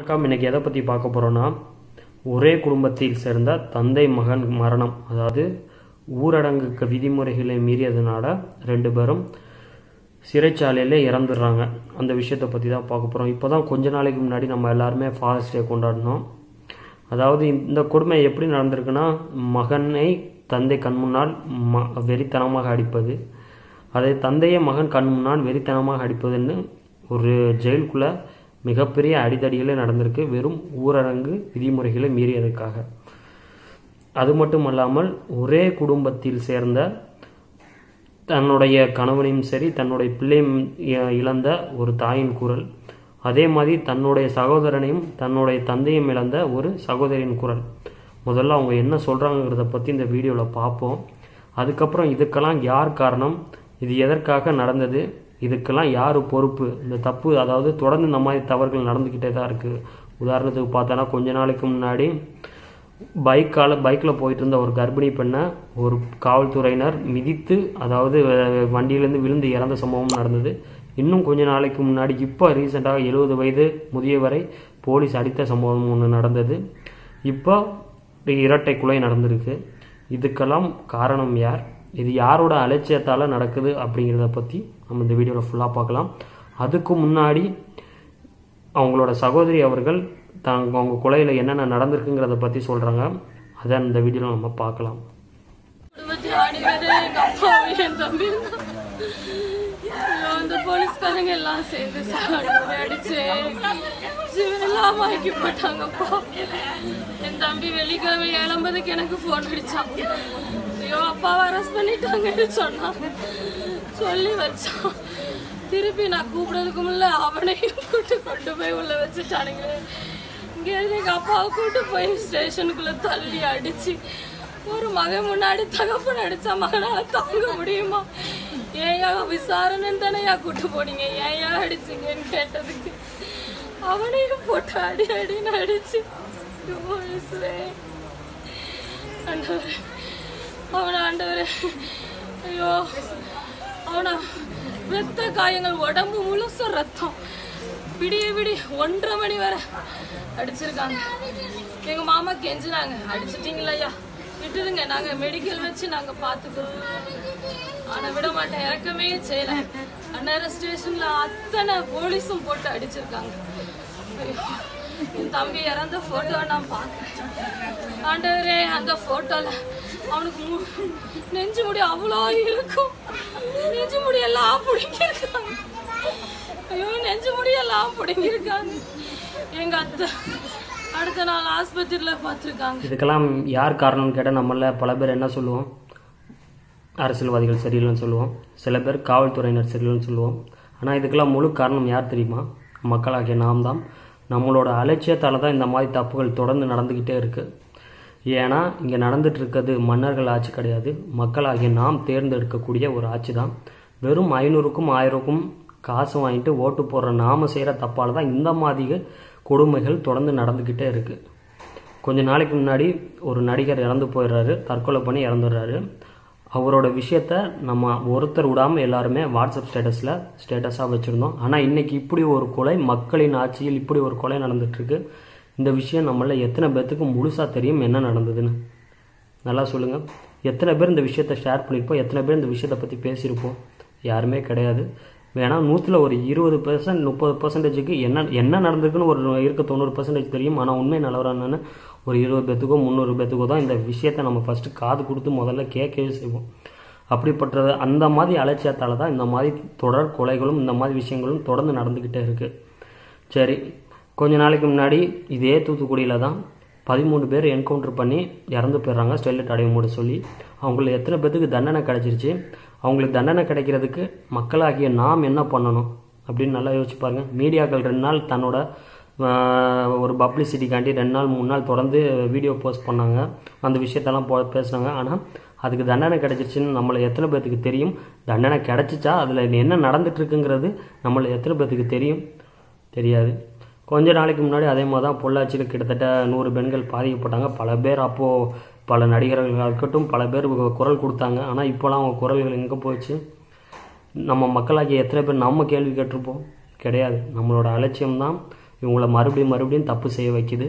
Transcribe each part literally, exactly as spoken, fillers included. வணக்கம். இன்னைக்கு எதை பற்றி பார்க்க போகிறோன்னா, ஒரே குடும்பத்தில் சேர்ந்த தந்தை மகன் மரணம், அதாவது ஊரடங்குக்கு விதிமுறைகளை மீறியதுனால ரெண்டு பேரும் சிறைச்சாலையில் இறந்துடுறாங்க. அந்த விஷயத்தை பற்றி தான் பார்க்க போகிறோம். இப்போ தான் கொஞ்ச நாளைக்கு முன்னாடி நம்ம எல்லாருமே ஃபாதர்ஸ் டே கொண்டாடினோம். அதாவது இந்த கொடுமை எப்படி நடந்திருக்குன்னா, மகனை தந்தை கண் முன்னால் ம வெறித்தனமாக அடிப்பது, அதை தந்தையை மகன் கண் முன்னால் வெறித்தனமாக அடிப்பதுன்னு ஒரு ஜெயிலுக்குள்ளே மிகப்பெரிய அடிதடிகளே நடந்திருக்கு, வெறும் ஊரடங்கு விதிமுறைகளை மீறியதற்காக. அது மட்டும் அல்லாமல் ஒரே குடும்பத்தில் சேர்ந்த தன்னுடைய கணவனையும் சரி தன்னுடைய பிள்ளையும் இழந்த ஒரு தாயின் குரல், அதே மாதிரி தன்னுடைய சகோதரனையும் தன்னுடைய தந்தையும் இழந்த ஒரு சகோதரின் குரல். முதல்ல அவங்க என்ன சொல்கிறாங்கிறத பற்றி இந்த வீடியோவில் பார்ப்போம். அதுக்கப்புறம் இதுக்கெல்லாம் யார் காரணம், இது எதற்காக நடந்தது, இதுக்கெல்லாம் யார் பொறுப்பு, இந்த தப்பு, அதாவது தொடர்ந்து இந்த மாதிரி தவறுகள் நடந்துக்கிட்டே தான் இருக்குது. உதாரணத்துக்கு பார்த்தோன்னா, கொஞ்ச நாளைக்கு முன்னாடி பைக்கால் பைக்கில் போயிட்டு இருந்த ஒரு கர்ப்பிணி பெண்ணை ஒரு காவல்துறையினர் மிதித்து, அதாவது வண்டியிலேருந்து விழுந்து இறந்த சம்பவம் நடந்தது. இன்னும் கொஞ்ச நாளைக்கு முன்னாடி இப்போ ரீசெண்டாக எழுபது வயது முதியவரை போலீஸ் அடித்த சம்பவம் ஒன்று நடந்தது. இப்போ இரட்டை கொலை நடந்திருக்கு. இதுக்கெல்லாம் காரணம் யார், இது யாரோட அலட்சியத்தால் நடக்குது அப்படிங்கிறத பற்றி நம்ம இந்த வீடியோவில் ஃபுல்லாக பார்க்கலாம். அதுக்கு முன்னாடி அவங்களோட சகோதரி அவர்கள் தாங்க அவங்க கொலையில் என்னென்ன நடந்திருக்குங்கிறத பற்றி சொல்கிறாங்க. அதை இந்த வீடியோவில் நம்ம பார்க்கலாம். போலீஸ்காரங்க எல்லாம் சேர்ந்து அடிச்சு ஜீவனெல்லாம் வாங்கி போட்டாங்கப்பா. என் தம்பி வெள்ளிக்கிழமை ஏழம்பதுக்கு எனக்கு ஃபோன் அடித்தான். ஐயோ அப்பாவை அரெஸ்ட் பண்ணிட்டாங்கன்னு சொன்னான், சொல்லி வச்சான். திருப்பி நான் கூப்பிடறதுக்கு முன்னே அவனையும் கூட்டு கொண்டு போய் உள்ளே வச்சுட்டானுங்க. இங்கேருந்து எங்கள் அப்பாவை கூட்டு போய் ஸ்டேஷனுக்குள்ளே தள்ளி அடித்து, ஒரு மகன் முன்னாடி தகப்பன் அடித்தா மகனால் தாங்க முடியுமா? ஏயா விசாரணைன்னு தானே ஏன் கூட்டு போனீங்க, ஏயா அடிச்சிங்கன்னு கேட்டதுக்கு அவனையும் போட்டு அடி அடின்னு அடிச்சு ஆண்டவரே அவனை ஆண்டவரே ஐயோ அவனா ரத்த காயங்கள், உடம்பு முழுசும் ரத்தம். விடிய விடிய ஒன்றரை மணி வரை அடிச்சிருக்காங்க. எங்க மாமா கெஞ்சினாங்க, அடிச்சிட்டீங்களா விட்டுருங்க, நாங்க மெடிக்கல் வச்சு நாங்க பாத்துக்கிறோம். ஆனா விட மாட்டேன், இறக்கமே செய்யல. அந்நேரம் ஸ்டேஷன்ல அத்தனை போலீஸும் போட்டு அடிச்சிருக்காங்க. என் தம்பி இறந்த போட்டோ நான் பாக்குறேன். ஆண்டவரே அந்த போட்டோல அவனுக்கு நெஞ்சு முடி அவ்வளோ இருக்கும், நெஞ்சு முடியெல்லாம் பிடிங்கிருக்காங்க. ஐயோ நெஞ்சு முடியெல்லாம் பிடிங்கிருக்காங்க. எங்க அத்தை அடுத்த நாள் ஆஸ்பத்திரியில் பார்த்துருக்காங்க. இதுக்கெல்லாம் யார் காரணம்னு கேட்டால் நம்மள பல பேர் என்ன சொல்லுவோம், அரசியல்வாதிகள் சரியில்லைன்னு சொல்லுவோம், சில பேர் காவல்துறையினர் சரியில்லைன்னு சொல்லுவோம். ஆனால் இதுக்கெல்லாம் முழு காரணம் யார் தெரியுமா? மக்களாகிய நாம் தான். நம்மளோட அலட்சியத்தால் தான் இந்த மாதிரி தப்புகள் தொடர்ந்து நடந்துக்கிட்டே இருக்குது. ஏன்னா இங்கே நடந்துட்டு இருக்கிறது மன்னர்கள் ஆட்சி கிடையாது, மக்களாகிய நாம் தேர்ந்தெடுக்கக்கூடிய ஒரு ஆட்சி தான். வெறும் ஐநூறுக்கும் ஆயிரக்கும் காசு வாங்கிட்டு ஓட்டு போடுற நாம் செய்கிற தப்பால் தான் இந்த மாதிரி கொடுமைகள் தொடர்ந்து நடந்துக்கிட்டே இருக்குது. கொஞ்ச நாளைக்கு முன்னாடி ஒரு நடிகர் இறந்து போயிடுறாரு, தற்கொலை பண்ணி இறந்துடுறாரு. அவரோட விஷயத்த நம்ம ஒருத்தர் விடாமல் எல்லாருமே வாட்ஸ்அப் ஸ்டேட்டஸில் ஸ்டேட்டஸாக வச்சுருந்தோம். ஆனால் இன்றைக்கி இப்படி ஒரு கொலை, மக்களின் ஆட்சியில் இப்படி ஒரு கொலை நடந்துகிட்ருக்கு. இந்த விஷயம் நம்மள எத்தனை பேர்த்துக்கு முழுசாக தெரியும் என்ன நடந்ததுன்னு? நல்லா சொல்லுங்கள். எத்தனை பேர் இந்த விஷயத்த ஷேர் பண்ணியிருப்போம், எத்தனை பேர் இந்த விஷயத்தை பற்றி பேசியிருப்போம்? யாருமே கிடையாது. வேணால் நூற்றில் ஒரு இருபது பெர்சன்ட் முப்பது பர்சன்டேஜுக்கு என்ன என்ன நடந்திருக்குன்னு ஒரு இருக்க தொண்ணூறு பர்சன்டேஜ் தெரியும். ஆனால் உண்மை நிலவரானு ஒரு இருபது பேர்த்துக்கோ முந்நூறு பேர்த்துக்கோ தான் இந்த விஷயத்தை நம்ம ஃபஸ்ட்டு காது கொடுத்து முதல்ல கேட்கவே செய்வோம். அப்படிப்பட்டது அந்த மாதிரி அலட்சியத்தால் தான் இந்த மாதிரி தொடர் கொலைகளும் இந்த மாதிரி விஷயங்களும் தொடர்ந்து நடந்துக்கிட்டே இருக்குது. சரி, கொஞ்ச நாளைக்கு முன்னாடி இதே தூத்துக்குடியில் தான் பதிமூணு பேர் என்கவுண்டர் பண்ணி இறந்து போயிடுறாங்க ஸ்டெர்லைட் அடைவு மூட சொல்லி. அவங்களுக்கு எத்தனை பேர்த்துக்கு தண்டனை கிடைச்சிருச்சு? அவங்களுக்கு தண்டனை கிடைக்கிறதுக்கு மக்களாகிய நாம் என்ன பண்ணணும் அப்படின்னு நல்லா யோசிச்சு பாருங்கள். மீடியாக்கள் ரெண்டு நாள் தன்னோட ஒரு பப்ளிசிட்டிக்காண்டி ரெண்டு நாள் மூணு நாள் தொடர்ந்து வீடியோ போஸ்ட் பண்ணாங்க, அந்த விஷயத்தெல்லாம் போ பேசுனாங்க. ஆனால் அதுக்கு தண்டனை கிடச்சிருச்சின்னு நம்மளை எத்தனை பேர்த்துக்கு தெரியும்? தண்டனை கிடச்சிச்சா அதில் என்ன நடந்துகிட்ருக்குங்கிறது நம்மளை எத்தனை பேர்த்துக்கு தெரியும்? தெரியாது. கொஞ்ச நாளைக்கு முன்னாடி அதே மாதிரி தான் பொள்ளாச்சியில் கிட்டத்தட்ட நூறு பெண்கள் பாதிக்கப்பட்டாங்க. பல பேர் அப்போது பல நடிகர்களாக இருக்கட்டும் பல பேர் குரல் கொடுத்தாங்க. ஆனால் இப்போலாம் அவங்க குரல்கள் எங்கே போயிடுச்சு? நம்ம மக்களாகிய எத்தனை பேர் நம்ம கேள்வி கேட்டிருப்போம்? கிடையாது. நம்மளோட அலட்சியம் தான் இவங்களை மறுபடியும் மறுபடியும் தப்பு செய்ய வைக்குது.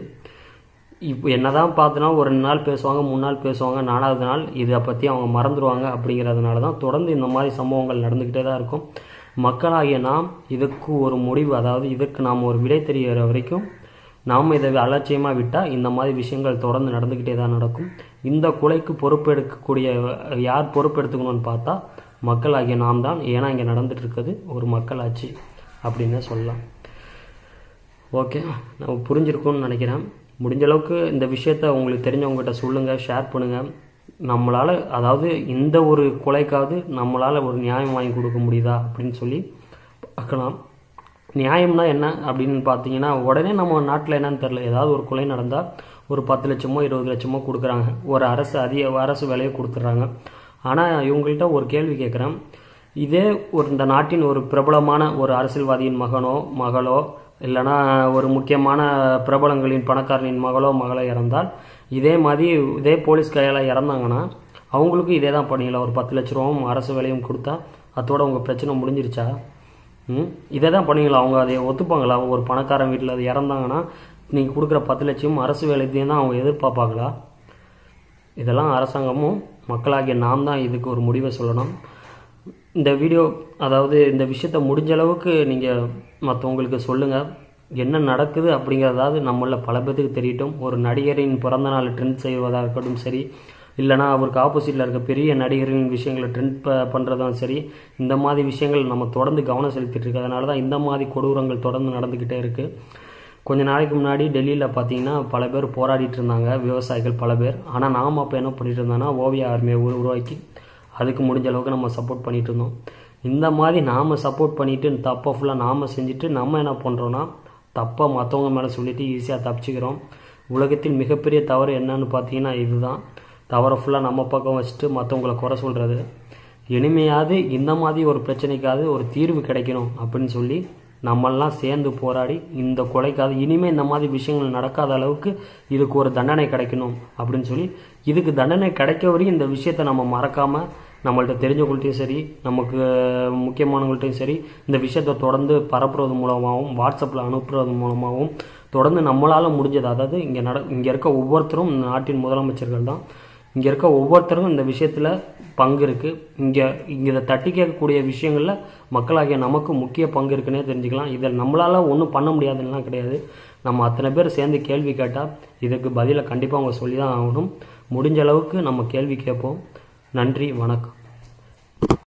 இப்போ என்னதான் பார்த்தனா ஒரு ரெண்டு நாள் பேசுவாங்க, மூணு நாள் பேசுவாங்க, நாலாவது நாள் இதை பற்றி அவங்க மறந்துடுவாங்க. அப்படிங்கிறதுனால தான் தொடர்ந்து இந்த மாதிரி சம்பவங்கள் நடந்துக்கிட்டே தான் இருக்கும். மக்களாகிய நாம் இதுக்கு ஒரு முடிவு, அதாவது இதற்கு நாம் ஒரு விடை தெரிகிற வரைக்கும் நாம் இதை அலட்சியமாக விட்டால் இந்த மாதிரி விஷயங்கள் தொடர்ந்து நடந்துக்கிட்டே தான் நடக்கும். இந்த கொலைக்கு பொறுப்பெடுக்கக்கூடிய யார் பொறுப்பெடுத்துக்கணும்னு பார்த்தா மக்களாகிய நாம் தான். ஏன்னா இங்கே நடந்துட்டு இருக்குது ஒரு மக்களாட்சி அப்படின்னு சொல்லலாம். ஓகே, நான் புரிஞ்சிருக்கோன்னு நினைக்கிறேன். முடிஞ்சளவுக்கு இந்த விஷயத்த உங்களுக்கு தெரிஞ்சவங்ககிட்ட சொல்லுங்கள், ஷேர் பண்ணுங்கள். நம்மளால் அதாவது இந்த ஒரு கொலைக்காவது நம்மளால் ஒரு நியாயம் வாங்கி கொடுக்க முடியுதா அப்படின்னு சொல்லி பார்க்கலாம். நியாயம்னா என்ன அப்படின்னு பார்த்தீங்கன்னா, உடனே நம்ம நாட்டில் என்னன்னு தெரில, ஏதாவது ஒரு கொலை நடந்தால் ஒரு பத்து லட்சமோ இருபது லட்சமோ கொடுக்குறாங்க, ஒரு அரசு அதிக அரசு விலையை கொடுத்துட்றாங்க. ஆனால் இவங்கள்ட்ட ஒரு கேள்வி கேட்குறேன், இதே ஒரு இந்த நாட்டின் ஒரு பிரபலமான ஒரு அரசியல்வாதியின் மகனோ மகளோ இல்லைனா ஒரு முக்கியமான பிரபலங்களின் பணக்காரனின் மகளோ மகளோ இறந்தால் இதே மாதிரி இதே போலீஸ் கையால் இறந்தாங்கன்னா அவங்களுக்கும் இதே தான் பண்ணிக்கலாம், ஒரு பத்து லட்ச ரூபாவும் அரசு விலையும் கொடுத்தா அதோட உங்கள் பிரச்சனை முடிஞ்சிருச்சா? ம் இதே தான் பண்ணிக்கலாம். அவங்க அதை ஒத்துப்பாங்களா? ஒரு பணக்காரன் வீட்டில் அது இறந்தாங்கன்னா நீங்கள் கொடுக்குற பத்து லட்சமும் அரசு வேலையத்தையும் தான் அவங்க எதிர்பார்ப்பாங்களா? இதெல்லாம் அரசாங்கமும் மக்களாகிய நாம் தான் இதுக்கு ஒரு முடிவை சொல்லணும். இந்த வீடியோ அதாவது இந்த விஷயத்தை முடிஞ்ச அளவுக்கு நீங்கள் மற்றவங்களுக்கு சொல்லுங்கள். என்ன நடக்குது அப்படிங்கிறதாவது நம்மள பல பேத்துக்கு தெரியட்டும். ஒரு நடிகரின் பிறந்த நாள் ட்ரெண்ட் செய்வதாக இருக்கட்டும் சரி, இல்லைனா அவருக்கு ஆப்போசிட்டில் இருக்க பெரிய நடிகரின் விஷயங்களை ட்ரெண்ட் ப பண்ணுறதும் சரி, இந்த மாதிரி விஷயங்கள் நம்ம தொடர்ந்து கவனம் செலுத்திட்டு இருக்கு. அதனால தான் இந்த மாதிரி கொடூரங்கள் தொடர்ந்து நடந்துக்கிட்டே இருக்குது. கொஞ்ச நாளைக்கு முன்னாடி டெல்லியில் பார்த்தீங்கன்னா பல பேர் போராடிட்டு இருந்தாங்க, விவசாயிகள் பல பேர். ஆனால் நாம் அப்போ என்ன பண்ணிட்டு இருந்தோம்னா ஓவியா ஆர்மியை உருவாக்கி அதுக்கு முடிஞ்ச அளவுக்கு நம்ம சப்போர்ட் பண்ணிகிட்டு இருந்தோம். இந்த மாதிரி நாம் சப்போர்ட் பண்ணிவிட்டு தப்பை ஃபுல்லாக நாம் செஞ்சுட்டு நம்ம என்ன பண்ணுறோன்னா தப்பை மற்றவங்க மேலே சொல்லிவிட்டு ஈஸியாக தப்பிச்சுக்கிறோம். உலகத்தில் மிகப்பெரிய தவறு என்னன்னு பார்த்தீங்கன்னா இதுதான், தவறை ஃபுல்லாக நம்ம பக்கம் வச்சுட்டு மற்றவங்களை குறை சொல்கிறது. இனிமையாவது இந்த மாதிரி ஒரு பிரச்சனைக்காவது ஒரு தீர்வு கிடைக்கணும் அப்படின்னு சொல்லி நம்மெல்லாம் சேர்ந்து போராடி இந்த கொலைக்காவது இனிமேல் இந்த மாதிரி விஷயங்கள் நடக்காத அளவுக்கு இதுக்கு ஒரு தண்டனை கிடைக்கணும் அப்படின்னு சொல்லி, இதுக்கு தண்டனை கிடைக்க வரையும் இந்த விஷயத்தை நம்ம மறக்காமல் நம்மள்ட்ட தெரிஞ்சவங்கள்ட்டையும் சரி நமக்கு முக்கியமானவங்கள்ட்டையும் சரி இந்த விஷயத்தை தொடர்ந்து பரப்புறது மூலமாகவும் வாட்ஸ்அப்பில் அனுப்புறது மூலமாகவும் தொடர்ந்து நம்மளால் முடிஞ்சது, அதாவது இங்கே நட இங்கே இருக்க ஒவ்வொருத்தரும் நாட்டின் முதலமைச்சர்கள் தான், இங்கே இருக்க ஒவ்வொருத்தருக்கும் இந்த விஷயத்தில் பங்கு இருக்குது. இங்கே இங்கே இதை தட்டி கேட்கக்கூடிய விஷயங்களில் மக்களாகிய நமக்கு முக்கிய பங்கு இருக்குன்னே தெரிஞ்சுக்கலாம். இதை நம்மளால் ஒன்றும் பண்ண முடியாதுலாம் கிடையாது. நம்ம அத்தனை பேர் சேர்ந்து கேள்வி கேட்டால் இதுக்கு பதிலை கண்டிப்பாக அவங்க சொல்லி தான் ஆகணும். முடிஞ்ச அளவுக்கு நம்ம கேள்வி கேட்போம். நன்றி, வணக்கம்.